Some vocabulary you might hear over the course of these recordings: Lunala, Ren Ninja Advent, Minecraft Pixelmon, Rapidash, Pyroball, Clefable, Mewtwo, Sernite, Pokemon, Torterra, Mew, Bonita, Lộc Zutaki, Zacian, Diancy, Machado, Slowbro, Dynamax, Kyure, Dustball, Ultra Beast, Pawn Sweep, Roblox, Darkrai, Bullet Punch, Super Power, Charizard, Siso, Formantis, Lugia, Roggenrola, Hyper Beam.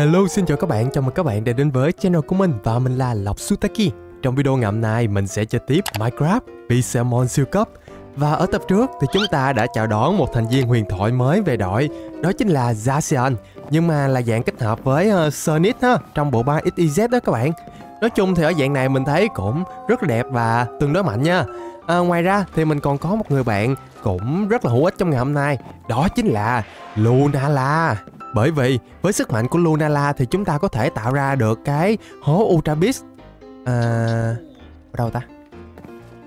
Hello, xin chào các bạn, chào mừng các bạn đã đến với channel của mình và mình là Lộc Zutaki. Trong video ngày hôm nay mình sẽ chơi tiếp Minecraft Pixelmon siêu cấp. Và ở tập trước thì chúng ta đã chào đón một thành viên huyền thoại mới về đội, đó chính là Zacian, nhưng mà là dạng kết hợp với Sernite ha, trong bộ 3XYZ đó các bạn. Nói chung thì ở dạng này mình thấy cũng rất là đẹp và tương đối mạnh nha. Ngoài ra thì mình còn có một người bạn cũng rất là hữu ích trong ngày hôm nay, đó chính là Lunala. Bởi vì với sức mạnh của Lunala thì chúng ta có thể tạo ra được cái hố Ultra Beast. Đâu ta?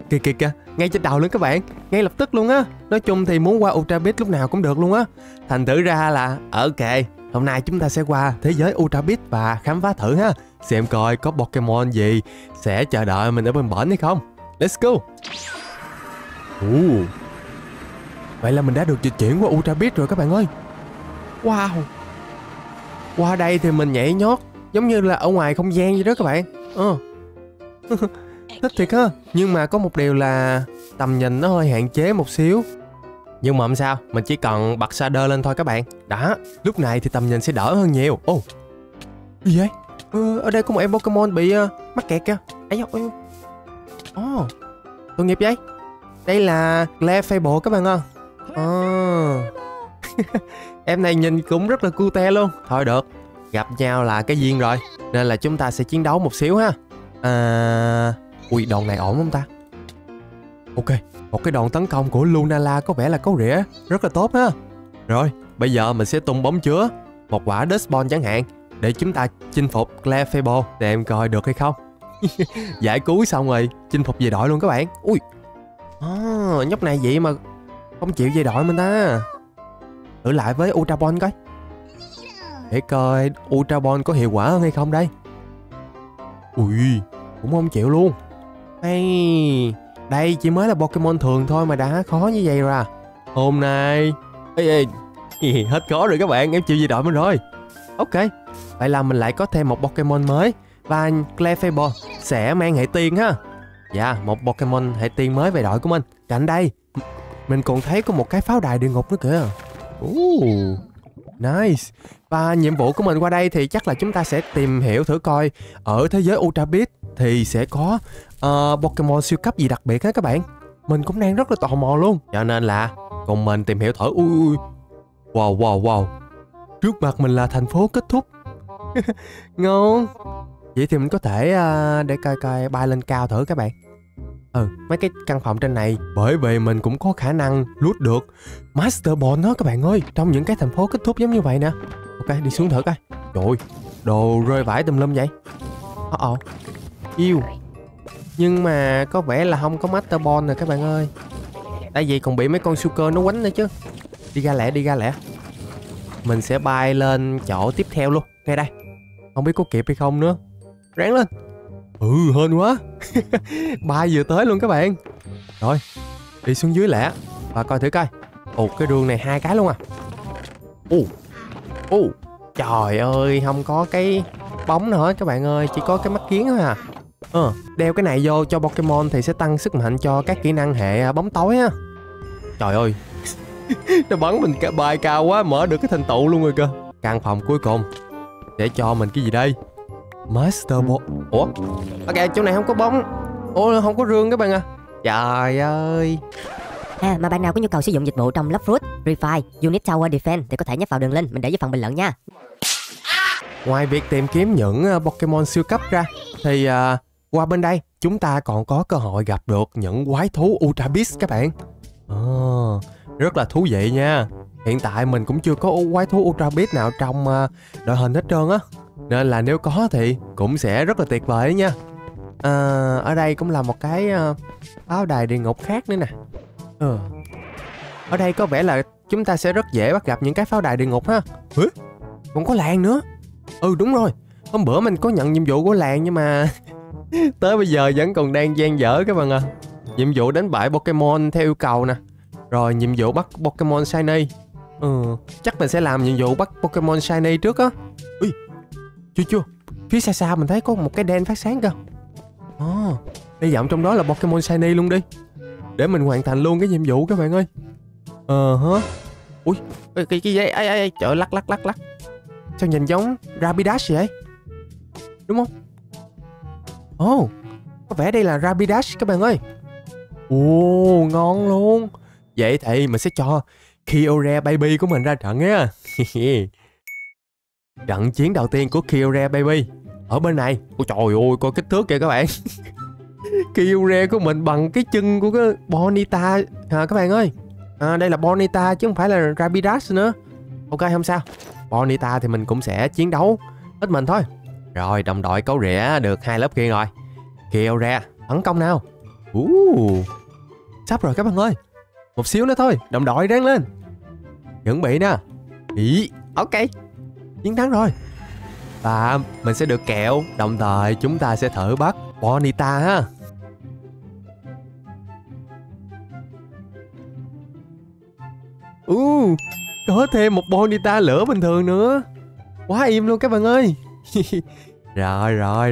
Kìa, ngay trên đầu luôn các bạn, ngay lập tức luôn á. Nói chung thì muốn qua Ultra Beast lúc nào cũng được luôn á. Thành thử ra là ok, hôm nay chúng ta sẽ qua thế giới Ultra Beast và khám phá thử ha, xem coi có Pokemon gì sẽ chờ đợi mình ở bên bển hay không. Let's go. Vậy là mình đã được dịch chuyển qua Ultra Beast rồi các bạn ơi. Wow. Qua đây thì mình nhảy nhót giống như là ở ngoài không gian vậy đó các bạn. Thích thiệt ha. Nhưng mà có một điều là tầm nhìn nó hơi hạn chế một xíu. Nhưng mà không sao, mình chỉ cần bật shader lên thôi các bạn. Đó, lúc này thì tầm nhìn sẽ đỡ hơn nhiều. Gì vậy? Ở đây có một em Pokemon bị mắc kẹt kìa. Tội nghiệp vậy. Đây là Clefable các bạn ơi. Em này nhìn cũng rất là cute luôn. Thôi được, gặp nhau là cái duyên rồi, nên là chúng ta sẽ chiến đấu một xíu ha. Ui, đòn này ổn không ta? Ok, một cái đòn tấn công của Lunala có vẻ là có rỉa, rất là tốt ha. Rồi, bây giờ mình sẽ tung bóng chứa, một quả Dustball chẳng hạn, để chúng ta chinh phục Clefable, để em coi được hay không. Giải cứu xong rồi, chinh phục về đội luôn các bạn. Ui, nhóc này vậy mà không chịu về đội mình ta. Thử lại với Ultra Ball coi, để coi Ultra Ball có hiệu quả hơn hay không đây. Ui, cũng không chịu luôn. Hey, đây chỉ mới là Pokemon thường thôi mà đã khó như vậy rồi. Hôm nay hết khó rồi các bạn, em chịu gì đội mình rồi. Ok, vậy là mình lại có thêm một Pokemon mới, và Clefable sẽ mang hệ tiên ha. Dạ, một Pokemon hệ tiên mới về đội của mình. Cạnh đây mình còn thấy có một cái pháo đài địa ngục nữa kìa. Nice. Và nhiệm vụ của mình qua đây thì chắc là chúng ta sẽ tìm hiểu thử coi ở thế giới Ultra Beast thì sẽ có Pokemon siêu cấp gì đặc biệt hết các bạn. Mình cũng đang rất là tò mò luôn, cho nên là cùng mình tìm hiểu thử. Wow. Trước mặt mình là thành phố kết thúc. Ngon. Vậy thì mình có thể để coi bay lên cao thử các bạn. Mấy cái căn phòng trên này, bởi vì mình cũng có khả năng loot được Master Ball đó các bạn ơi, trong những cái thành phố kết thúc giống như vậy nè. Ok, đi xuống thử coi. Trời ơi, đồ rơi vãi tùm lum vậy. Yêu. Nhưng mà có vẻ là không có Master Ball rồi các bạn ơi, tại vì còn bị mấy con sucker nó quánh nữa chứ. Đi ra lẹ. Mình sẽ bay lên chỗ tiếp theo luôn. Ngay đây, không biết có kịp hay không nữa. Ráng lên. Hên quá. Bay vừa tới luôn các bạn. Rồi, đi xuống dưới lẻ và coi thử coi. Cái đường này hai cái luôn à. Trời ơi, không có cái bóng nữa hết các bạn ơi, chỉ có cái mắt kiến thôi à. Đeo cái này vô cho Pokemon thì sẽ tăng sức mạnh cho các kỹ năng hệ bóng tối á. Trời ơi. Nó bắn mình bay cao quá, mở được cái thành tựu luôn rồi cơ. Căn phòng cuối cùng để cho mình cái gì đây? Master Ball. Ok, chỗ này không có bóng. Không có rương các bạn à. Trời ơi. Mà bạn nào có nhu cầu sử dụng dịch vụ trong Love Fruit, Refi, Unit Tower Defense thì có thể nhấp vào đường link mình để dưới phần bình luận nha. Ngoài việc tìm kiếm những Pokemon siêu cấp ra thì qua bên đây chúng ta còn có cơ hội gặp được những quái thú Ultra Beast các bạn. Rất là thú vị nha. Hiện tại mình cũng chưa có quái thú Ultra Beast nào trong đội hình hết trơn á, nên là nếu có thì cũng sẽ rất là tuyệt vời nha. Ở đây cũng là một cái pháo đài địa ngục khác nữa nè. Ở đây có vẻ là chúng ta sẽ rất dễ bắt gặp những cái pháo đài địa ngục ha. Còn có làng nữa. Đúng rồi, hôm bữa mình có nhận nhiệm vụ của làng nhưng mà tới bây giờ vẫn còn đang dang dở các bạn ạ. Nhiệm vụ đánh bại Pokemon theo yêu cầu nè, rồi nhiệm vụ bắt Pokemon Shiny. Chắc mình sẽ làm nhiệm vụ bắt Pokemon Shiny trước á. Chưa, phía xa xa mình thấy có một cái đen phát sáng kìa. Hy vọng trong đó là Pokemon Shiny luôn đi, để mình hoàn thành luôn cái nhiệm vụ các bạn ơi. Ui, cái gì vậy? Trời, lắc lắc lắc lắc. Sao nhìn giống Rapidash vậy? Đúng không? Ồ, có vẻ đây là Rapidash các bạn ơi. Ồ, ngon luôn. Vậy thì mình sẽ cho Kyore Baby của mình ra trận nha. Trận chiến đầu tiên của Kyore Baby. Ở bên này, ôi trời ơi, coi kích thước kìa các bạn. Kyure của mình bằng cái chân của cái Bonita các bạn ơi. Đây là Bonita chứ không phải là Rapidash nữa. Ok, không sao. Bonita thì mình cũng sẽ chiến đấu hết mình thôi. Rồi, đồng đội cấu rỉa được hai lớp kia rồi. Kyure, tấn công nào. Sắp rồi các bạn ơi. Một xíu nữa thôi, đồng đội ráng lên. Chuẩn bị nè. Ý, ok. Chiến thắng rồi. Và mình sẽ được kẹo. Đồng thời chúng ta sẽ thử bắt Bonita ha. Có thêm một Bonita lửa bình thường nữa. Quá im luôn các bạn ơi.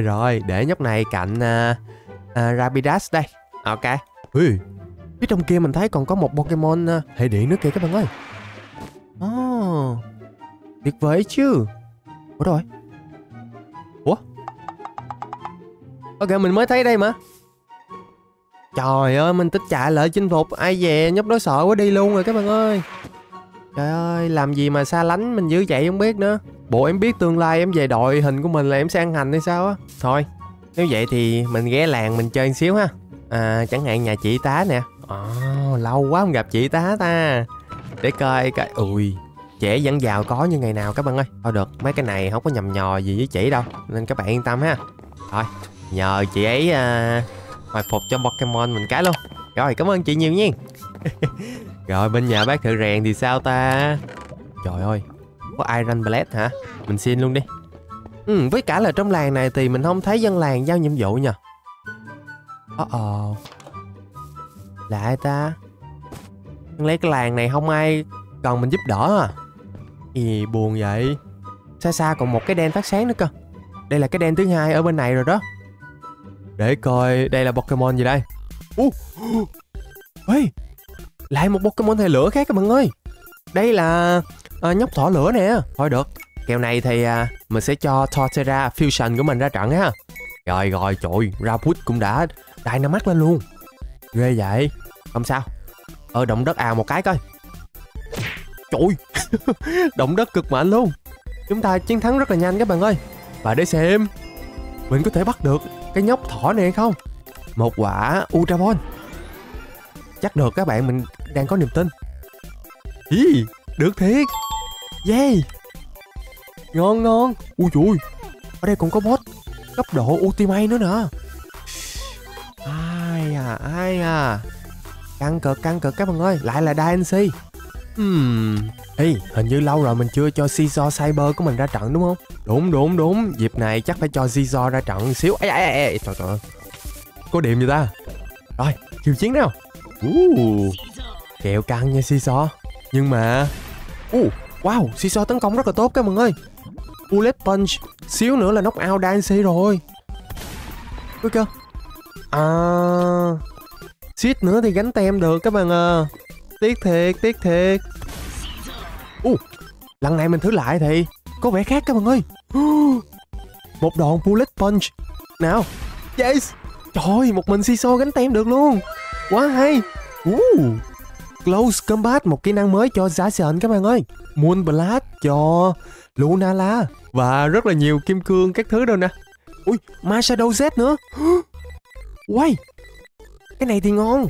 Rồi, để nhóc này cạnh Rapidash đây. Ok. Phía trong kia mình thấy còn có một Pokemon hệ điện nữa kìa các bạn ơi. Tuyệt vời chứ. Ủa rồi. Ủa. Ok, mình mới thấy đây mà. Trời ơi, mình tích chạy lại chinh phục. Ai dè, nhóc đó sợ quá đi luôn rồi các bạn ơi. Trời ơi, làm gì mà xa lánh mình dữ vậy không biết nữa. Bộ em biết tương lai em về đội hình của mình là em sẽ ăn hành hay sao á. Thôi, nếu vậy thì mình ghé làng mình chơi một xíu ha. Chẳng hạn nhà chị tá nè. Lâu quá không gặp chị tá ta. Để coi coi. Ui, trẻ vẫn giàu có như ngày nào các bạn ơi. Thôi được, mấy cái này không có nhầm nhò gì với chị đâu. Nên các bạn yên tâm ha. Thôi, nhờ chị ấy hồi phục cho Pokemon mình cái luôn. Rồi, cảm ơn chị nhiều nha. Rồi, bên nhà bác thợ rèn thì sao ta? Trời ơi, có Iron Blade hả? Mình xin luôn đi. Với cả là trong làng này thì mình không thấy dân làng giao nhiệm vụ nha. Là ai ta? Lấy cái làng này không ai cần mình giúp đỡ à? Gì buồn vậy. Xa xa còn một cái đen phát sáng nữa cơ. Đây là cái đen thứ hai ở bên này rồi đó. Để coi, đây là Pokemon gì đây? Ê, lại một Pokemon hệ lửa khác các bạn ơi. Đây là nhóc thỏ lửa nè. Thôi được, kèo này thì mình sẽ cho Torterra Fusion của mình ra trận ha. Rồi, trời, Rapid cũng đã Dynamax lên luôn. Ghê vậy. Không sao. Động đất ào một cái coi. Trời. Động đất cực mạnh luôn. Chúng ta chiến thắng rất là nhanh các bạn ơi. Và để xem mình có thể bắt được cái nhóc thỏ này hay không. Một quả Ultra Ball. Chắc được các bạn, mình đang có niềm tin. Ý, được thiệt. Yeah. Ngon ngon. Ui trời. Ở đây cũng có boss cấp độ Ultimate nữa nè. Ai à. Căng cực các bạn ơi. Lại là Diancy. Hình như lâu rồi mình chưa cho Siso Cyber của mình ra trận đúng không? Đúng. Dịp này chắc phải cho Siso ra trận xíu. Ê. Trời. Có điểm gì ta? Rồi, khiêu chiến nào. Kẹo căng nha Siso. Nhưng mà wow, Siso tấn công rất là tốt các bạn ơi. Bullet Punch. Xíu nữa là knock out Diancy rồi. Có chưa? Suýt nữa thì gánh tem được các bạn à. Tiếc thiệt. Lần này mình thử lại thì có vẻ khác các bạn ơi. Một đòn Bullet Punch. Nào. Yes. Trời, một mình Siso gánh tem được luôn. Quá hay. Close Combat, một kỹ năng mới cho Zacian các bạn ơi. Moon Blast cho Lunala. Và rất là nhiều kim cương các thứ đâu nè. Ui, Machado Z nữa. Uầy, cái này thì ngon.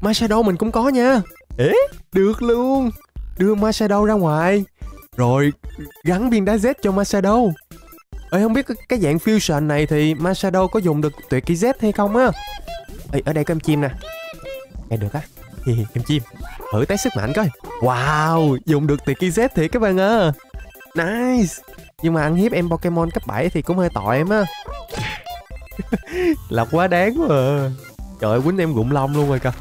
Machado mình cũng có nha. Ế, được luôn. Đưa Machado ra ngoài. Rồi gắn viên đá Z cho Machado. Ê, không biết cái dạng fusion này thì Machado có dùng được tuyệt kỹ Z hay không á. Ê, ở đây có em chim nè. Nghe được á. Em chim, thử test sức mạnh coi. Wow, dùng được tuyệt kỹ Z thiệt các bạn à. Nice. Nhưng mà ăn hiếp em Pokemon cấp 7 thì cũng hơi tội em á. Là quá đáng quá à. Trời ơi, quýnh em gụng lông luôn rồi cơ.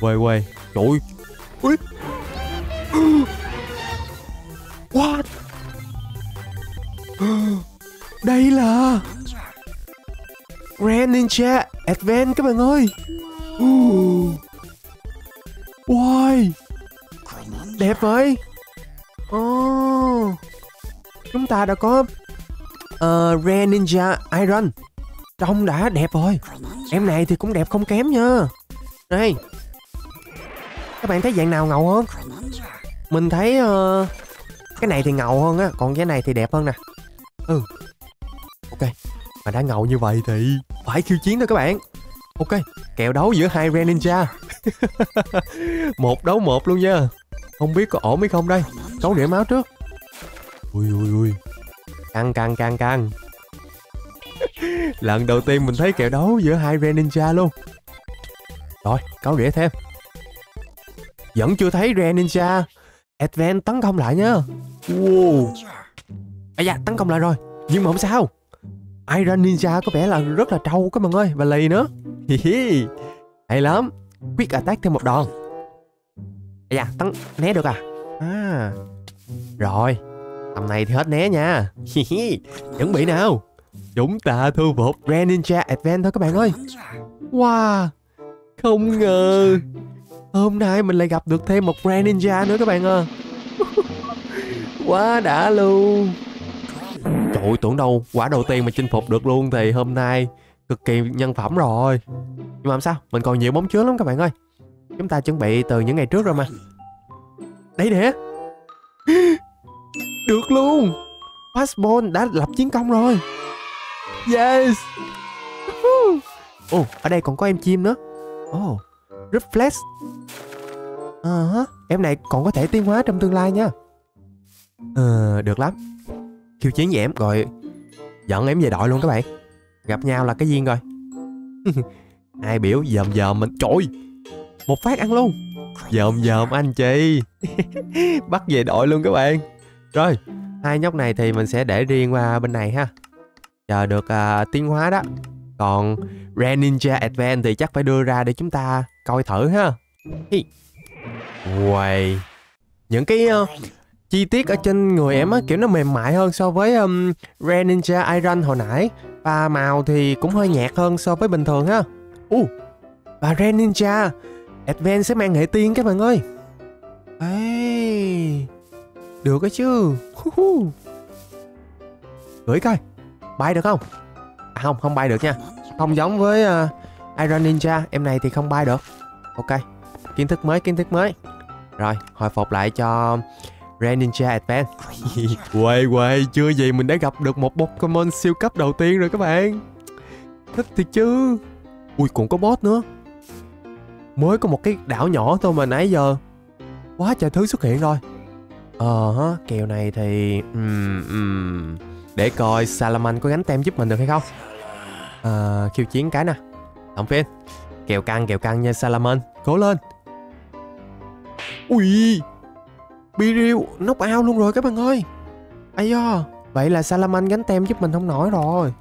Quê. Trời ơi. What? Đây là Ren Ninja Advent các bạn ơi. Wow. Đẹp vậy. chúng ta đã có Ren Ninja Iron. Trông đã đẹp rồi. Em này thì cũng đẹp không kém nha. Đây, các bạn thấy dạng nào ngầu hơn? Mình thấy cái này thì ngầu hơn á, còn cái này thì đẹp hơn nè. Ừ, ok. Mà đã ngầu như vậy thì phải khiêu chiến thôi các bạn. Ok, kèo đấu giữa hai Ren Ninja. Một đấu một luôn nha. Không biết có ổn hay không đây. Đấu rỉa máu trước. Ui ui ui. Căng. Lần đầu tiên mình thấy kèo đấu giữa hai Ren Ninja luôn. Rồi, cáo rỉa thêm. Vẫn chưa thấy Ren Ninja Advent tấn công lại nha. Wow. À dạ, tấn công lại rồi. Nhưng mà không sao. Iron Ninja có vẻ là rất là trâu các bạn ơi. Và lì nữa. Hi hi. Hay lắm. Quick attack thêm một đòn. À dạ, tấn né được à? À. Rồi. Tầm này thì hết né nha. Hi hi. Chuẩn bị nào. Chúng ta thu phục Red Ninja Advent thôi các bạn ơi. Wow. Không ngờ hôm nay mình lại gặp được thêm một Red Ninja nữa các bạn ơi. Quá đã luôn. Trời ơi, tưởng đâu quả đầu tiên mà chinh phục được luôn thì hôm nay cực kỳ nhân phẩm rồi. Nhưng mà làm sao, mình còn nhiều bóng chứa lắm các bạn ơi. Chúng ta chuẩn bị từ những ngày trước rồi mà. Đấy nè. Được luôn. Fastball đã lập chiến công rồi. Yes. Ồ, ở đây còn có em chim nữa. Ồ, Reflex. Em này còn có thể tiến hóa trong tương lai nha. Được lắm. Khiêu chiến với em rồi dẫn em về đội luôn các bạn. Gặp nhau là cái duyên rồi. Ai biểu dòm dòm mình. Trời, một phát ăn luôn. Dòm dòm anh chị. Bắt về đội luôn các bạn. Rồi, hai nhóc này thì mình sẽ để riêng qua bên này ha. Chờ được tiến hóa đó. Còn Ren Ninja Advent thì chắc phải đưa ra để chúng ta coi thử ha. Uầy. Những cái chi tiết ở trên người em á, kiểu nó mềm mại hơn so với Ren Ninja Iron hồi nãy. Và màu thì cũng hơi nhạt hơn so với bình thường ha. Và Ren Ninja Advent sẽ mang hệ tiên các bạn ơi. Ê, được ấy chứ. Gửi coi. Bay được không? À, không bay được nha. Không giống với Iron Ninja. Em này thì không bay được. Ok, kiến thức mới. Rồi, hồi phục lại cho Ren Ninja Advent. Quay, chưa gì mình đã gặp được một Pokemon siêu cấp đầu tiên rồi các bạn. Thích thì chứ. Ui, cũng có boss nữa. Mới có một cái đảo nhỏ thôi mà nãy giờ quá trời thứ xuất hiện rồi. Kèo này thì để coi Salaman có gánh tem giúp mình được hay không. Khiêu chiến cái nè. Động viên. Kèo căng nha Salaman. Cố lên. Ui, Biriu knock out luôn rồi các bạn ơi. Ây da. Vậy là Salaman gánh tem giúp mình không nổi rồi.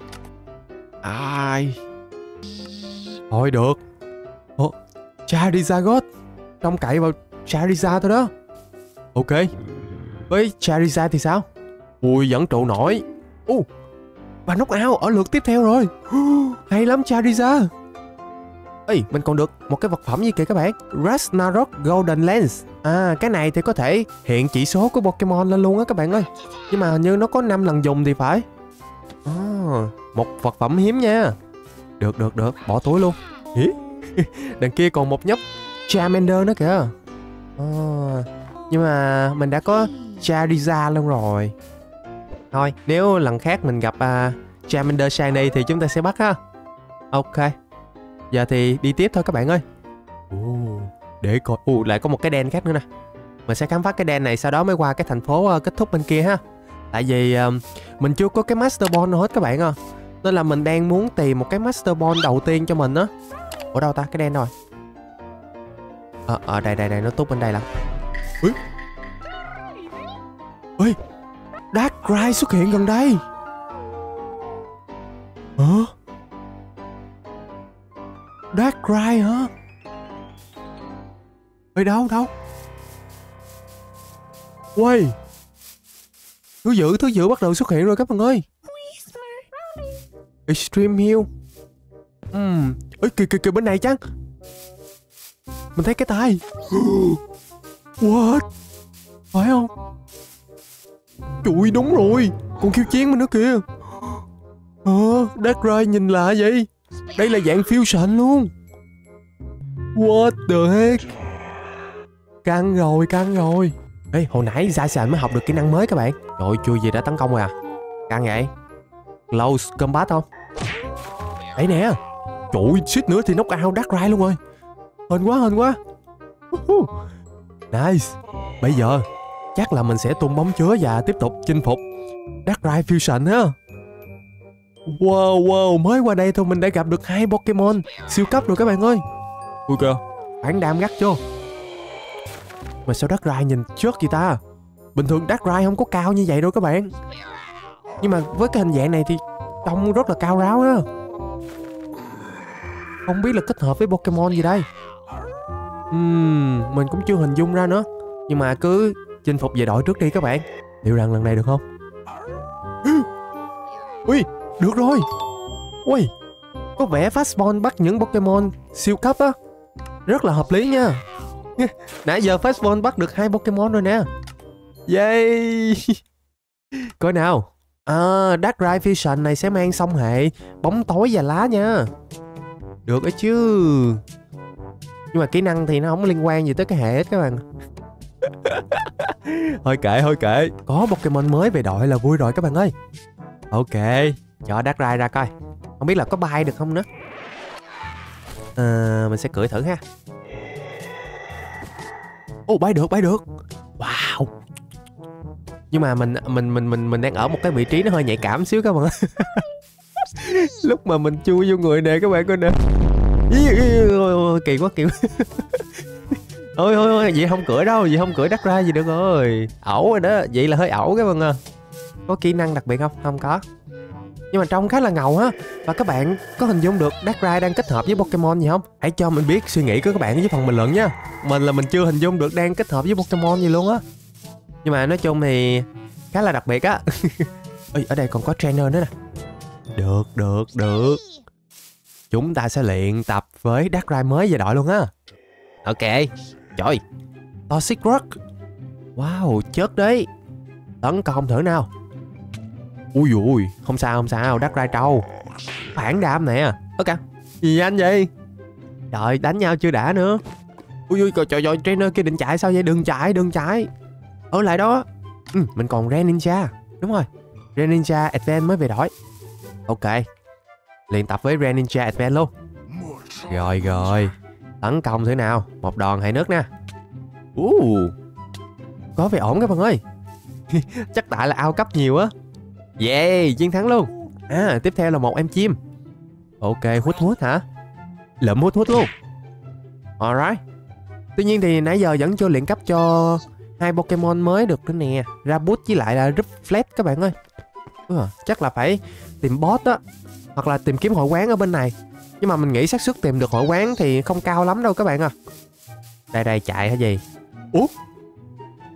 Ai. Thôi được. Charizard. Trông cậy vào Charizard thôi đó. Ok. Với Charizard thì sao? Ui, vẫn trụ nổi. Và knock out ở lượt tiếp theo rồi. Hay lắm Charizard. Ê, mình còn được một cái vật phẩm gì kìa các bạn. Ragnarok Golden Lens. À, cái này thì có thể hiện chỉ số của Pokemon lên luôn á các bạn ơi. Nhưng mà hình như nó có 5 lần dùng thì phải. Một vật phẩm hiếm nha. Được, bỏ túi luôn. Đằng kia còn một nhóc Charmander nữa kìa. Nhưng mà mình đã có Charizard luôn rồi. Thôi, nếu lần khác mình gặp Charmander Shiny thì chúng ta sẽ bắt ha. Ok. Giờ thì đi tiếp thôi các bạn ơi. Để coi. Lại có một cái đen khác nữa nè. Mình sẽ khám phá cái đen này, sau đó mới qua cái thành phố kết thúc bên kia ha. Tại vì mình chưa có cái Master Ball nào hết các bạn ơi. Nên là mình đang muốn tìm một cái Master Ball đầu tiên cho mình á. Ở đâu ta? Cái đen rồi. Ở đây, nó túc bên đây lắm. Ui, Darkrai xuất hiện gần đây. Hả? Darkrai hả? Ê, đâu? Uầy, thứ dữ bắt đầu xuất hiện rồi các bạn ơi. Extreme Hill. Ê, kìa bên này chăng? Mình thấy cái tay. What? Phải không? Chụi, đúng rồi, con khiêu chiến mình nữa kìa. Darkrai nhìn lạ vậy. Đây là dạng phiêu sạn luôn. What the heck. Căng rồi, căng rồi. Ê, hồi nãy Zacian mới học được kỹ năng mới các bạn. Trời, chưa gì đã tấn công rồi à. Căng vậy. Close Combat không? Đấy nè. Trời, suýt nữa thì knockout Darkrai luôn rồi. Hên quá, hên quá. Nice. Bây giờ chắc là mình sẽ tung bóng chứa và tiếp tục chinh phục Darkrai Fusion ha. Wow, wow, mới qua đây thôi mình đã gặp được 2 Pokemon siêu cấp rồi các bạn ơi. Ui kìa, phản đam gắt chưa. Mà sao Darkrai nhìn chớt vậy ta. Bình thường Darkrai không có cao như vậy đâu các bạn. Nhưng mà với cái hình dạng này thì trông rất là cao ráo á. Không biết là kết hợp với Pokemon gì đây. Mình cũng chưa hình dung ra nữa. Nhưng mà cứ chinh phục về đội trước đi các bạn. Liệu rằng lần này được không? Ui, được rồi. Ui, có vẻ Fastball bắt những Pokemon siêu cấp á, rất là hợp lý nha. Nãy giờ Fastball bắt được 2 Pokemon rồi nè. Yay. Coi nào. Darkrai Fusion này sẽ mang song hệ bóng tối và lá nha. Được ấy chứ. Nhưng mà kỹ năng thì nó không liên quan gì tới cái hệ hết các bạn. Thôi kệ, thôi kệ. Có Pokemon mới về đội là vui rồi các bạn ơi. Ok, cho Darkrai ra coi. Không biết là có bay được không nữa. Mình sẽ cưỡi thử ha. Ồ, bay được, bay được. Wow. Nhưng mà mình đang ở một cái vị trí nó hơi nhạy cảm xíu các bạn ơi. Lúc mà mình chui vô người nè các bạn coi nè. Kỳ quá kiểu. Ôi ôi, vậy không cưỡi đâu, vậy không cưỡi Darkrai gì được rồi. Ẩu rồi đó, vậy là hơi ẩu các bạn ơi. Có kỹ năng đặc biệt không? Không có. Nhưng mà trông khá là ngầu ha. Và các bạn có hình dung được Darkrai đang kết hợp với Pokemon gì không? Hãy cho mình biết suy nghĩ của các bạn ở dưới phần bình luận nha. Mình là mình chưa hình dung được đang kết hợp với Pokemon gì luôn á. Nhưng mà nói chung thì khá là đặc biệt á. Ê, ở đây còn có trainer nữa nè. Được, được, được. Chúng ta sẽ luyện tập với Darkrai mới về đội luôn á. Ok. Trời, Toxic Rock. Wow, chết đấy. Tấn công thử nào. Ui ui, không sao, không sao. Darkrai trâu. Phản đam nè. Ok. Gì anh vậy? Trời, đánh nhau chưa đã nữa. Ui ui, trời ơi, trainer kia định chạy sao vậy? Đừng chạy, đừng chạy. Ở lại đó. Mình còn Ren Ninja. Đúng rồi, Ren Ninja Advent mới về đổi. Ok, luyện tập với Ren Ninja Advent luôn. Rồi rồi. Tấn công thế nào. Một đòn hai nước nè. Có vẻ ổn các bạn ơi. Chắc tại là ao cấp nhiều á. Yeah, chiến thắng luôn. Tiếp theo là một em chim. Ok, hút hút hả. Lượm hút hút luôn. Alright. Tuy nhiên thì nãy giờ vẫn chưa luyện cấp cho 2 Pokemon mới được nữa nè. Rabut với lại là Ruflet các bạn ơi. Chắc là phải tìm boss á, hoặc là tìm kiếm hội quán ở bên này. Nhưng mà mình nghĩ xác suất tìm được hội quán thì không cao lắm đâu các bạn à. Đây đây, chạy hay gì. Ủa,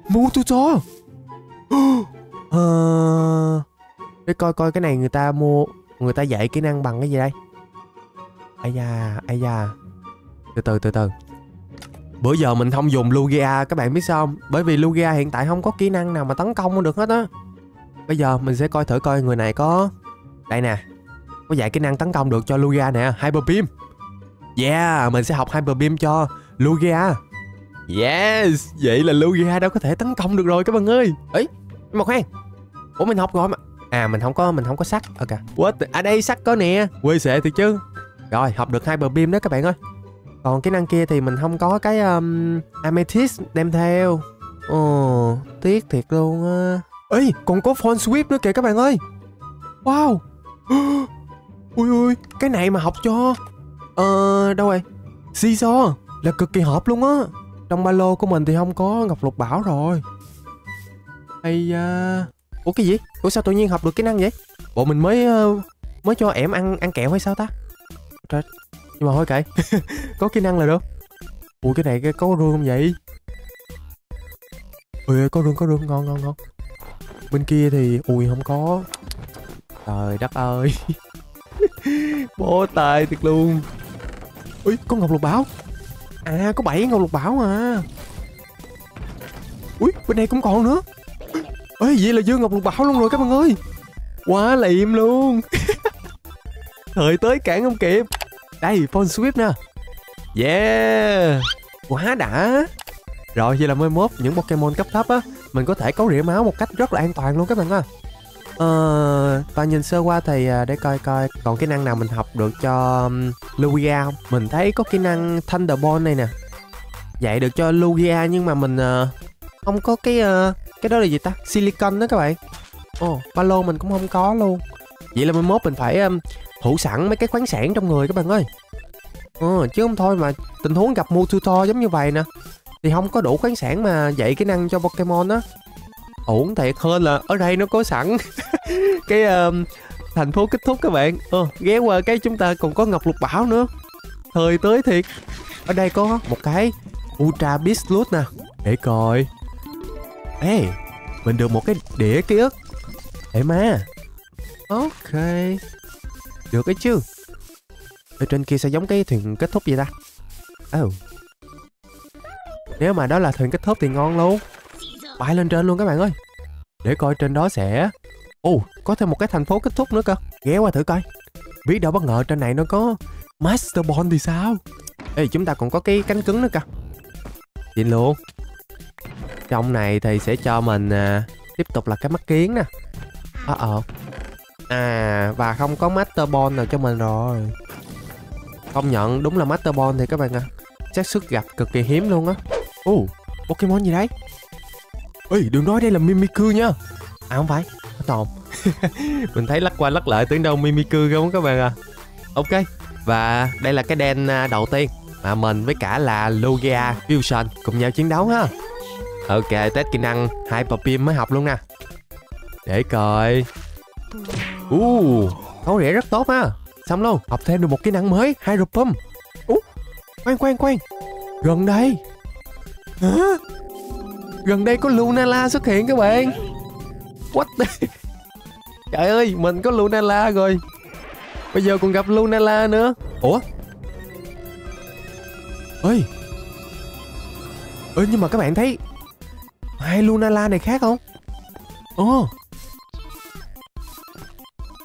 mua tôi cho. Để coi coi cái này người ta mua. Người ta dạy kỹ năng bằng cái gì đây. Ây da, ây da. Từ từ, từ từ. Bữa giờ mình không dùng Lugia các bạn biết sao không? Bởi vì Lugia hiện tại không có kỹ năng nào mà tấn công được hết á. Bây giờ mình sẽ coi thử coi người này có. Đây nè, có dạy kỹ năng tấn công được cho Lugia nè. Hyper Beam. Yeah, mình sẽ học Hyper Beam cho Lugia. Yes, vậy là Lugia đâu có thể tấn công được rồi các bạn ơi. Ấy, mà khoan. Ủa mình học rồi mà. À mình không có sắt. Ok. What? À đây sắt có nè. Quê xệ thiệt chứ. Rồi, học được Hyper Beam đó các bạn ơi. Còn cái năng kia thì mình không có cái Amethyst đem theo. Ồ, tiếc thiệt luôn á. Ê, còn có Phone Sweep nữa kìa các bạn ơi. Wow. Ui ui, cái này mà học cho đâu rồi? Siso là cực kỳ hợp luôn á. Trong ba lô của mình thì không có Ngọc Lục Bảo rồi. Hay da. Ủa cái gì? Ủa sao tự nhiên học được kỹ năng vậy? Bộ mình mới cho ẻm ăn kẹo hay sao ta? Trời. Nhưng mà thôi kệ. Có kỹ năng là được. Ủa cái này có rương không vậy? Ui có rương, ngon ngon ngon. Bên kia thì ui không có. Trời đất ơi. Bố tài thiệt luôn. Ui có Ngọc Lục Bảo. À có 7 Ngọc Lục Bảo à. Ui bên đây cũng còn nữa. Ê, vậy là Dương Ngọc Lục Bảo luôn rồi các bạn ơi. Quá liệm luôn. Thời tới cản không kịp. Đây, Phone Sweep nè. Yeah, quá đã. Rồi, vậy là mới mốt những Pokemon cấp thấp á, mình có thể cấu rỉa máu một cách rất là an toàn luôn các bạn ạ. Và nhìn sơ qua thì để coi coi còn kỹ năng nào mình học được cho Lugia không. Mình thấy có kỹ năng Thunderbolt này nè, dạy được cho Lugia nhưng mà mình không có cái đó là gì ta, silicon đó các bạn. Ồ, ba lô mình cũng không có luôn. Vậy là mai mốt mình phải thủ sẵn mấy cái khoáng sản trong người các bạn ơi. Chứ không thôi mà tình huống gặp Mu Tutor giống như vậy nè thì không có đủ khoáng sản mà dạy kỹ năng cho Pokemon á. Ổn thiệt, hơn là ở đây nó có sẵn cái thành phố kết thúc các bạn. Ghé qua cái chúng ta còn có Ngọc Lục Bảo nữa. Thời tới thiệt. Ở đây có một cái Ultra Beast Loot nè. Để coi. Ê, mình được một cái đĩa ký ức. Để mà. Ok, được ấy chứ. Ở trên kia sẽ giống cái thuyền kết thúc vậy ta. Nếu mà đó là thuyền kết thúc thì ngon luôn. Bay lên trên luôn các bạn ơi. Để coi trên đó sẽ... có thêm một cái thành phố kết thúc nữa cơ. Ghé qua thử coi. Biết đâu bất ngờ trên này nó có Master Ball thì sao. Ê, chúng ta còn có cái cánh cứng nữa cơ. Vậy luôn. Trong này thì sẽ cho mình tiếp tục là cái mắt kiến nè. Và không có Master Ball nào cho mình rồi. Công nhận đúng là Master Ball thì các bạn ạ. Xác suất gặp cực kỳ hiếm luôn á. Pokemon gì đấy. Ê, đừng nói đây là Mimikyu nha. À không phải, tòm. Mình thấy lắc qua lắc lại tưởng đâu Mimikyu không các bạn à. Ok, và đây là cái đen đầu tiên mà mình với cả là Lugia Fusion cùng nhau chiến đấu ha. Ok, test kỹ năng Hyper Beam mới học luôn nè. Để coi. Cấu rỉa rất tốt ha. Xong luôn, học thêm được một kỹ năng mới, Hyper Beam. Khoan, gần đây. Hả? Gần đây có Lunala xuất hiện các bạn. What the... Trời ơi, mình có Lunala rồi. Bây giờ còn gặp Lunala nữa. Ê, nhưng mà các bạn thấy hai Lunala này khác không?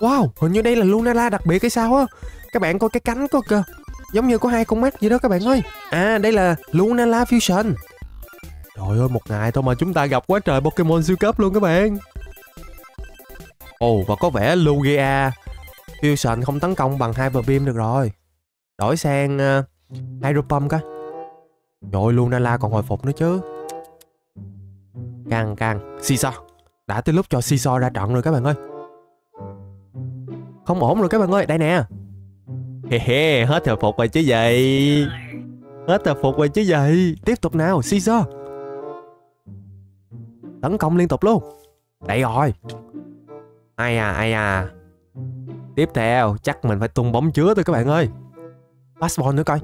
Wow, hình như đây là Lunala đặc biệt hay sao á. Các bạn coi cái cánh có kìa. Giống như có hai con mắt vậy đó các bạn ơi. À, đây là Lunala Fusion. Trời ơi, một ngày thôi mà chúng ta gặp quá trời Pokemon siêu cấp luôn các bạn. Và có vẻ Lugia Fusion không tấn công bằng Hyper Beam được rồi. Đổi sang Hydro Pump coi. Trời ơi, Lunala còn hồi phục nữa chứ. Căng Siso. Đã tới lúc cho Siso ra trận rồi các bạn ơi. Không ổn rồi các bạn ơi, đây nè. Hết hồi phục rồi chứ vậy. Tiếp tục nào, Siso. Tấn công liên tục luôn. Đây rồi. Ai à. Tiếp theo chắc mình phải tung bóng chứa thôi các bạn ơi. Fastball nữa coi.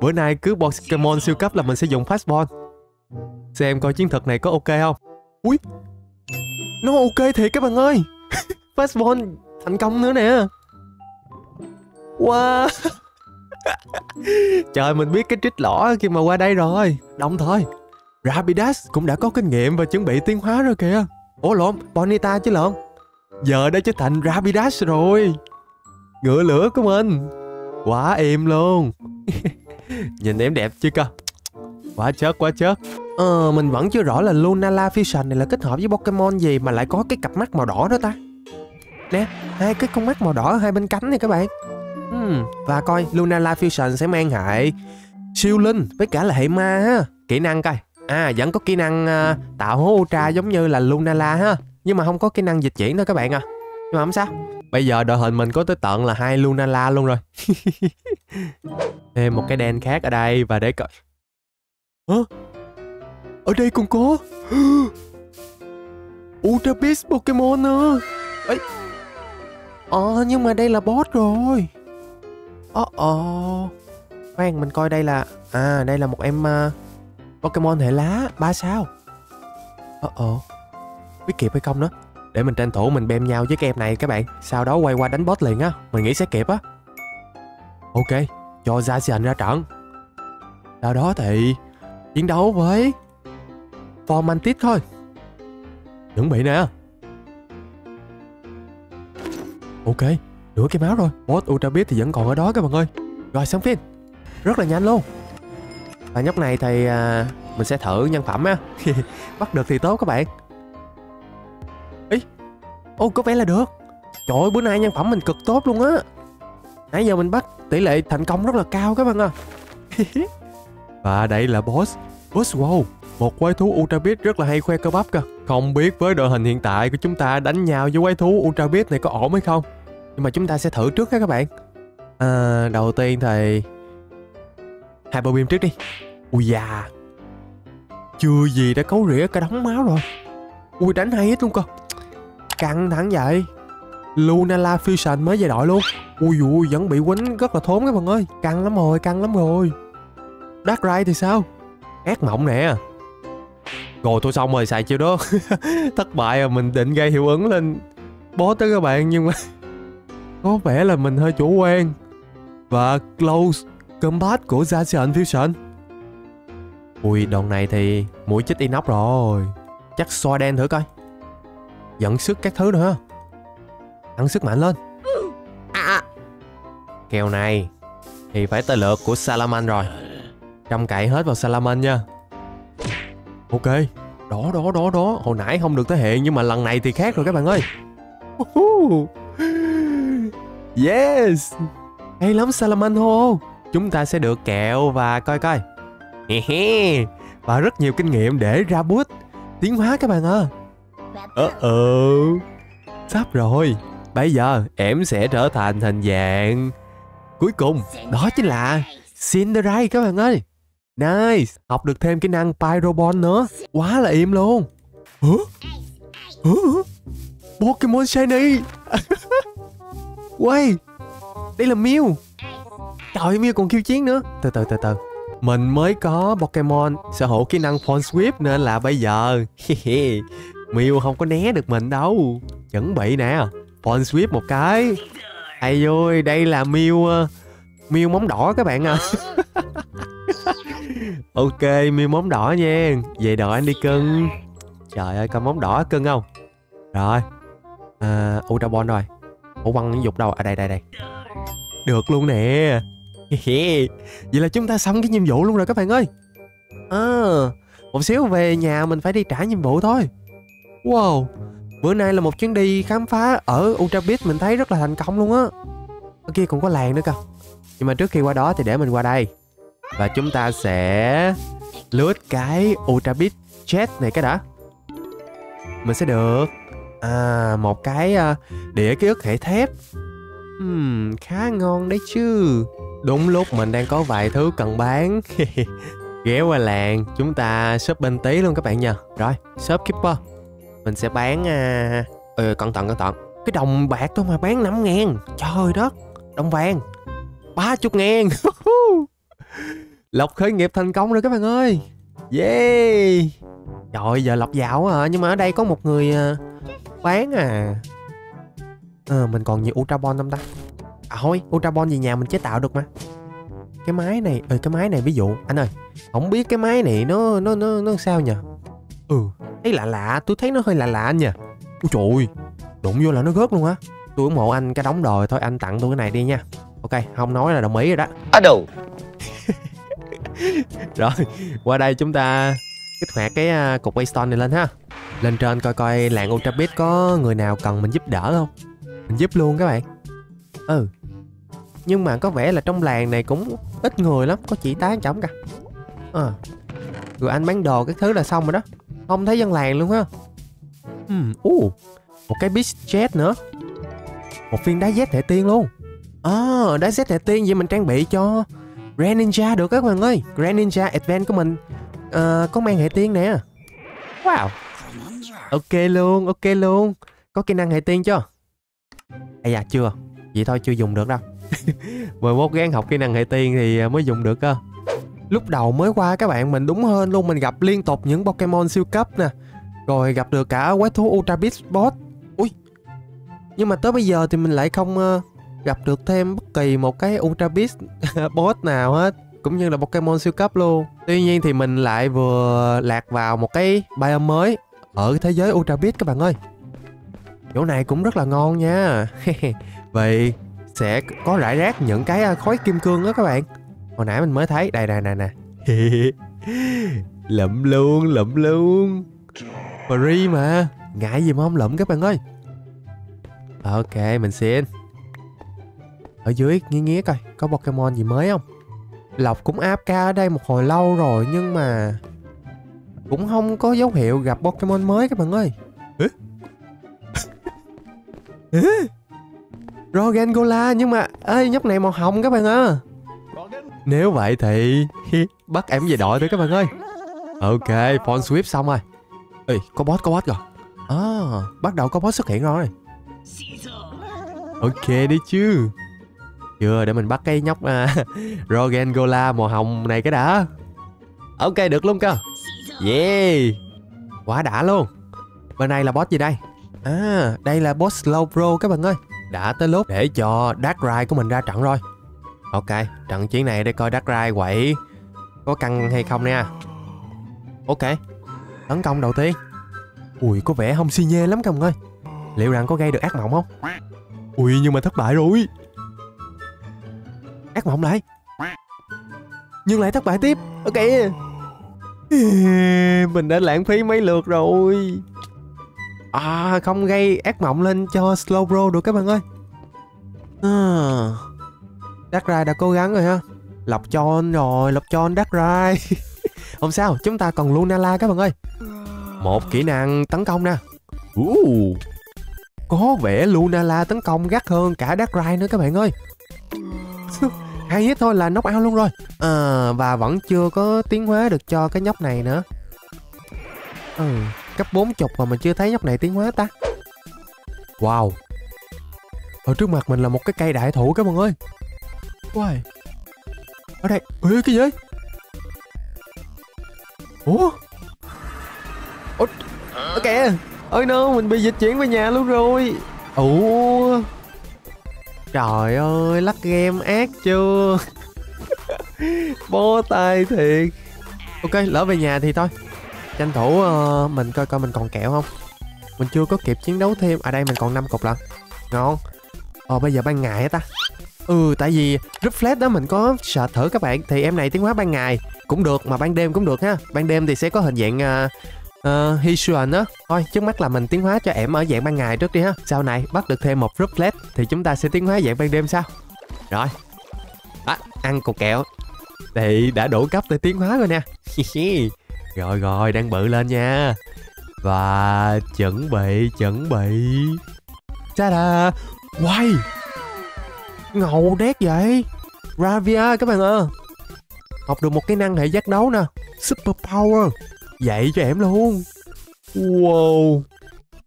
Bữa nay cứ Pokemon siêu cấp là mình sẽ dùng Fastball. Xem coi chiến thuật này có ok không. Ui, nó ok thiệt các bạn ơi. Fastball thành công nữa nè. Wow. Trời, mình biết cái trích lỏ khi mà qua đây rồi. Đồng thời Rapidash cũng đã có kinh nghiệm và chuẩn bị tiến hóa rồi kìa. Bonita chứ lộn. Giờ đã trở thành Rapidash rồi. Ngựa lửa của mình. Quá im luôn. Nhìn em đẹp chưa cơ. Quá chớt. Mình vẫn chưa rõ là Lunala Fusion này là kết hợp với Pokemon gì mà lại có cái cặp mắt màu đỏ đó ta. Nè, hai cái con mắt màu đỏ ở hai bên cánh này các bạn. Và coi Lunala Fusion sẽ mang hệ siêu linh với cả là hệ ma ha. Kỹ năng coi. Vẫn có kỹ năng tạo hố Ultra giống như là Lunala ha. Nhưng mà không có kỹ năng dịch chuyển thôi các bạn à. Nhưng mà không sao. Bây giờ đội hình mình có tới tận là hai Lunala luôn rồi. Thêm một cái đen khác ở đây. Và để coi. Ở đây còn có Ultra Beast Pokemon nữa. Nhưng mà đây là boss rồi. Khoan, mình coi đây là... đây là một em... Pokemon hệ lá 3 sao. Biết kịp hay không nữa. Để mình tranh thủ mình bem nhau với cái em này các bạn. Sau đó quay qua đánh boss liền á. Mình nghĩ sẽ kịp á. Ok, cho Zacian ra trận. Sau đó thì chiến đấu với Formantis thôi. Chuẩn bị nè. Ok, nửa cái máu rồi. Mod Ultra Beast thì vẫn còn ở đó các bạn ơi. Rồi xong phim. Rất là nhanh luôn. Và nhóc này thì mình sẽ thử nhân phẩm á. Bắt được thì tốt các bạn. Ý, ô có vẻ là được. Trời ơi, bữa nay nhân phẩm mình cực tốt luôn á. Nãy giờ mình bắt tỷ lệ thành công rất là cao các bạn ạ. Và đây là boss. Boss wow, một quái thú Ultra Beast rất là hay khoe cơ bắp cơ. Không biết với đội hình hiện tại của chúng ta đánh nhau với quái thú Ultra Beast này có ổn hay không. Nhưng mà chúng ta sẽ thử trước ha các bạn. Đầu tiên thì Hyper Beam trước đi. Ui da, chưa gì đã cấu rỉa cả đống máu rồi. Ui đánh hay hết luôn cơ. Căng thẳng vậy. Lunala Fusion mới về đội luôn. Ui dùi vẫn bị quýnh rất là thốn các bạn ơi. Căng lắm rồi, căng lắm rồi. Darkrai thì sao? Ác mộng nè. Rồi tôi xong rồi xài chiêu đó. Thất bại rồi, mình định gây hiệu ứng lên boss tới các bạn. Nhưng mà có vẻ là mình hơi chủ quan. Và Close Combat của Zacian Fusion. Ui đòn này thì mũi chích inox rồi. Chắc xoa đen thử coi. Dẫn sức các thứ nữa. Ăn sức mạnh lên. Kèo này thì phải tới lượt của Salaman rồi. Trông cậy hết vào Salaman nha. Ok. Đó đó đó đó. Hồi nãy không được thể hiện nhưng mà lần này thì khác rồi các bạn ơi. Yes. Hay lắm Salaman hô. Chúng ta sẽ được kẹo và coi coi. Và rất nhiều kinh nghiệm để ra boost tiến hóa các bạn ơi. Sắp rồi. Bây giờ em sẽ trở thành hình dạng cuối cùng. Đó chính là Cinderace các bạn ơi. Nice. Học được thêm kỹ năng Pyroball nữa. Quá là im luôn. Pokemon Shiny. Quay. Đây là Mew. Trời ơi, Mew còn khiêu chiến nữa. Từ từ. Mình mới có Pokemon sở hữu kỹ năng Pawn Sweep nên là bây giờ Mew không có né được mình đâu. Chuẩn bị nè. Phone Sweep một cái. Ây ôi, đây là Mew móng đỏ các bạn à. Ok, Mew móng đỏ nha. Về đợi anh đi cưng. Trời ơi, con móng đỏ cưng không. Rồi Ultra Ball rồi. Ủa quăng nó dục đâu. À đây. Được luôn nè. Vậy là chúng ta xong cái nhiệm vụ luôn rồi các bạn ơi. Một xíu về nhà mình phải đi trả nhiệm vụ thôi. Wow, bữa nay là một chuyến đi khám phá ở Ultra Beast mình thấy rất là thành công luôn á. Ở kia cũng có làng nữa cơ. Nhưng mà trước khi qua đó thì để mình qua đây. Và chúng ta sẽ lướt cái Ultra Beast Jet này cái đã. Mình sẽ được một cái đĩa ký ức hệ thép. Khá ngon đấy chứ. Đúng lúc mình đang có vài thứ cần bán. Ghé qua làng chúng ta shopping tí luôn các bạn nha. Rồi, shopkeeper. Mình sẽ bán... cẩn thận. Cái đồng bạc tôi mà bán 5.000. Trời đất. Đồng vàng 30.000. Lộc khởi nghiệp thành công rồi các bạn ơi. Yeah. Trời, giờ Lộc giàu à. Nhưng mà ở đây có một người bán à. Mình còn nhiều Ultra Ball không ta. À thôi, Ultra Ball về nhà mình chế tạo được mà. Cái máy này... cái máy này ví dụ... Anh ơi, không biết cái máy này nó sao nhỉ. Thấy lạ, tôi thấy nó hơi lạ anh nha. Ôi trời ơi, đụng vô là nó gớt luôn á. Tôi ủng hộ anh cái đống đồi thôi, anh tặng tôi cái này đi nha. Ok, không nói là đồng ý rồi đó. Rồi, qua đây chúng ta kích hoạt cái cục Waystone này lên ha. Lên trên coi coi làng Ultra Beast có người nào cần mình giúp đỡ không. Mình giúp luôn các bạn. Nhưng mà có vẻ là trong làng này cũng ít người lắm, có chỉ tá chổng cả. Rồi anh bán đồ các thứ là xong rồi đó. Không thấy dân làng luôn ha. Một cái beach jet nữa. Một viên đá jet hệ tiên luôn. Đá jet hệ tiên vậy mình trang bị cho Ren Ninja được các bạn ơi. Ren Ninja Advent của mình có mang hệ tiên nè. Wow. Ok luôn. Có kỹ năng hệ tiên chưa? Chưa. Vậy thôi chưa dùng được đâu. 11 gán học kỹ năng hệ tiên thì mới dùng được cơ. Lúc đầu mới qua các bạn mình đúng hơn luôn. Mình gặp liên tục những Pokemon siêu cấp nè. Rồi gặp được cả quái thú Ultra Beast Boss. Ui. Nhưng mà tới bây giờ thì mình lại không gặp được thêm bất kỳ một cái Ultra Beast Boss nào hết. Cũng như là Pokemon siêu cấp luôn. Tuy nhiên thì mình lại vừa lạc vào một cái biome mới. ở thế giới Ultra Beast các bạn ơi. Chỗ này cũng rất là ngon nha. Vậy sẽ có rải rác những cái khối kim cương đó các bạn. Hồi nãy mình mới thấy. Đây nè nè nè. Lụm luôn, lụm luôn. Free mà. Ngại gì mà không lụm các bạn ơi. Ok, mình xin. Ở dưới nghe nghe coi có Pokemon gì mới không. Lộc cũng AFK ở đây một hồi lâu rồi, nhưng mà cũng không có dấu hiệu gặp Pokemon mới các bạn ơi. Roggenrola, nhưng mà ơi nhóc này màu hồng các bạn ơi. Nếu vậy thì bắt em về đội thôi các bạn ơi. Ok, Pawn Sweep xong rồi. Ê, có boss rồi. À, bắt đầu có boss xuất hiện rồi. Ok đi chứ. Chưa, để mình bắt cái nhóc Roggenrola màu hồng này cái đã. Ok, được luôn cơ. Yeah, quá đã luôn. Bên này là boss gì đây? À, đây là boss Slowbro các bạn ơi. Đã tới lúc để cho Darkrai của mình ra trận rồi. Ok, trận chiến này để coi Darkrai quậy có căng hay không nha. Ok, tấn công đầu tiên. Ui, có vẻ không si nhê lắm các bạn ơi. Liệu rằng có gây được ác mộng không? Ui, nhưng mà thất bại rồi. Ác mộng lại. Nhưng lại thất bại tiếp. Ok, mình đã lãng phí mấy lượt rồi. À, không gây ác mộng lên cho Slowbro được các bạn ơi. À, Darkrai đã cố gắng rồi ha. Lọc tròn rồi, lọc tròn Darkrai. Không sao, chúng ta còn Lunala các bạn ơi. Một kỹ năng tấn công nè. Có vẻ Lunala tấn công gắt hơn cả Darkrai nữa các bạn ơi. Hay hết thôi là knock out luôn rồi. À, và vẫn chưa có tiến hóa được cho cái nhóc này nữa. Ừ, cấp 40 mà mình chưa thấy nhóc này tiến hóa ta. Wow, ở trước mặt mình là một cái cây đại thụ các bạn ơi. Wow. Ở đây. Ê, cái gì? Ủa? Ủa? Ở kìa. Ôi no, mình bị dịch chuyển về nhà luôn rồi. Ủa? Trời ơi, lắc game ác chưa. Bó tay thiệt. Ok, lỡ về nhà thì thôi. Tranh thủ mình coi coi mình còn kẹo không. Mình chưa có kịp chiến đấu thêm. À đây mình còn 5 cục lận. Ngon. Ồ, bây giờ ban ngày hả ta? Ừ, tại vì Reflex đó mình có sợ thử các bạn. Thì em này tiến hóa ban ngày cũng được, mà ban đêm cũng được ha. Ban đêm thì sẽ có hình dạng Hisuan đó. Thôi trước mắt là mình tiến hóa cho em ở dạng ban ngày trước đi ha. Sau này bắt được thêm một Reflex thì chúng ta sẽ tiến hóa dạng ban đêm sau. Rồi à, ăn cục kẹo thì đã đủ cấp để tiến hóa rồi nè. Rồi rồi, đang bự lên nha. Và chuẩn bị. Ta-da. Quay. Ngầu đét vậy. Ravia các bạn ơi. Học được một cái năng hệ giác đấu nè. Super Power. Dạy cho em luôn. Wow,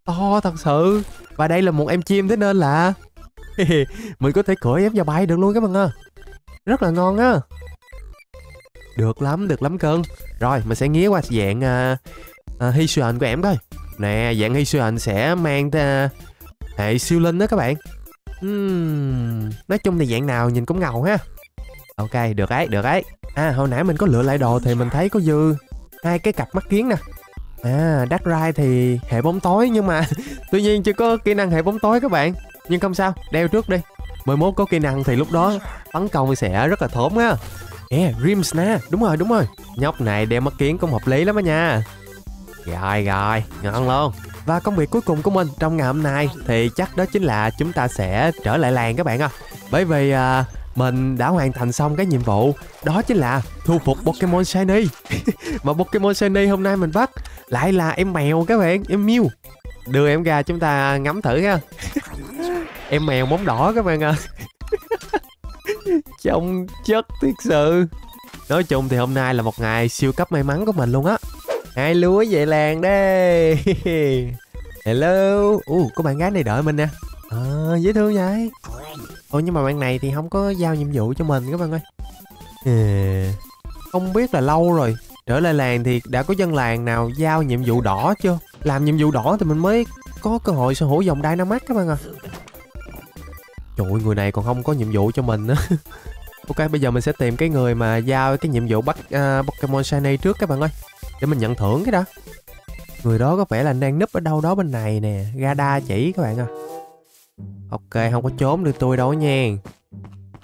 to thật sự. Và đây là một em chim, thế nên là mình có thể cưỡi em vào bay được luôn các bạn ơi. Rất là ngon á. Được lắm cưng. Rồi, mình sẽ nghía qua dạng Hisuan của em coi. Nè, dạng Hisuan sẽ mang hệ siêu linh đó các bạn. Nói chung là dạng nào nhìn cũng ngầu ha. Ok, được ấy, được ấy. À, hồi nãy mình có lựa lại đồ thì mình thấy có dư 2 cái cặp mắt kiến nè. À, Darkrai thì hệ bóng tối, nhưng mà tuy nhiên chưa có kỹ năng hệ bóng tối các bạn. Nhưng không sao, đeo trước đi. 11 có kỹ năng thì lúc đó tấn công sẽ rất là thốn á. Yeah, Rimsna, đúng rồi, đúng rồi. Nhóc này đeo mắt kiến cũng hợp lý lắm á nha. Rồi, rồi, ngon luôn. Và công việc cuối cùng của mình trong ngày hôm nay thì chắc đó chính là chúng ta sẽ trở lại làng các bạn ạ. Bởi vì mình đã hoàn thành xong cái nhiệm vụ, đó chính là thu phục Pokemon Shiny. Mà Pokemon Shiny hôm nay mình bắt lại là em mèo các bạn, em Mew. Đưa em ra chúng ta ngắm thử ha. Em mèo móng đỏ các bạn ạ. Trông chất thiệt sự. Nói chung thì hôm nay là một ngày siêu cấp may mắn của mình luôn á. Hai lúa về làng đây. Hello. Có bạn gái này đợi mình nè. À, dễ thương vậy. Ôi nhưng mà bạn này thì không có giao nhiệm vụ cho mình các bạn ơi. Không biết là lâu rồi trở lại làng thì đã có dân làng nào giao nhiệm vụ đỏ chưa. Làm nhiệm vụ đỏ thì mình mới có cơ hội sở hữu dòng Dynamax các bạn ạ. Trời ơi, người này còn không có nhiệm vụ cho mình nữa. Ok, bây giờ mình sẽ tìm cái người mà giao cái nhiệm vụ bắt Pokemon Shiny trước các bạn ơi. Để mình nhận thưởng cái đó. Người đó có vẻ là đang núp ở đâu đó bên này nè. Radar chỉ các bạn à. Ok, không có trốn được tôi đâu nha.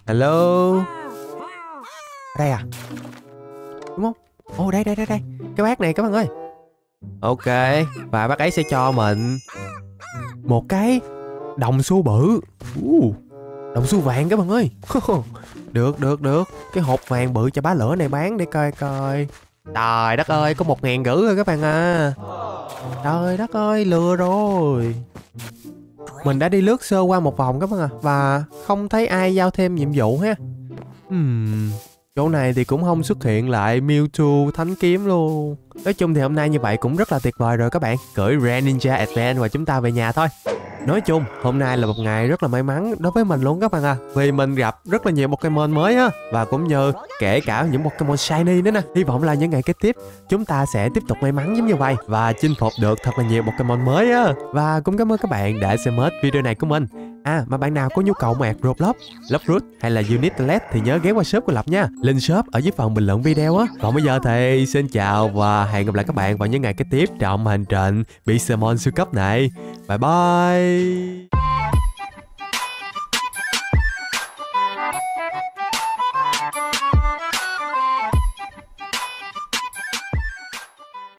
Hello. Ở đây à? Đúng không? Ồ, oh, đây. Cái bác này các bạn ơi. Ok, và bác ấy sẽ cho mình một cái đồng xu bự. Đồng xu vàng các bạn ơi. Được. Cái hộp vàng bự cho bá lửa này bán để coi. Trời đất ơi, có 1.500 rồi các bạn à. Trời đất ơi, lừa rồi. Mình đã đi lướt sơ qua một vòng các bạn à, và không thấy ai giao thêm nhiệm vụ ha. Chỗ này thì cũng không xuất hiện lại Mewtwo Thánh Kiếm luôn. Nói chung thì hôm nay như vậy cũng rất là tuyệt vời rồi các bạn. Gửi Ren Ninja Advent và chúng ta về nhà thôi. Nói chung hôm nay là một ngày rất là may mắn đối với mình luôn các bạn à. Vì mình gặp rất là nhiều Pokemon mới á. Và cũng như kể cả những Pokemon Shiny nữa nè. Hy vọng là những ngày kế tiếp chúng ta sẽ tiếp tục may mắn giống như vậy. Và chinh phục được thật là nhiều Pokemon mới á. Và cũng cảm ơn các bạn đã xem hết video này của mình. À, mà bạn nào có nhu cầu mua Roblox, Loproot hay là Unitelet thì nhớ ghé qua shop của Lộc nha. Link shop ở dưới phần bình luận video á. Còn bây giờ thì xin chào và hẹn gặp lại các bạn vào những ngày kế tiếp trong hành trình Pixelmon siêu cấp này. Bye bye.